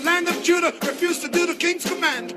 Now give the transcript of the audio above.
the land of Judah refused to do the king's command.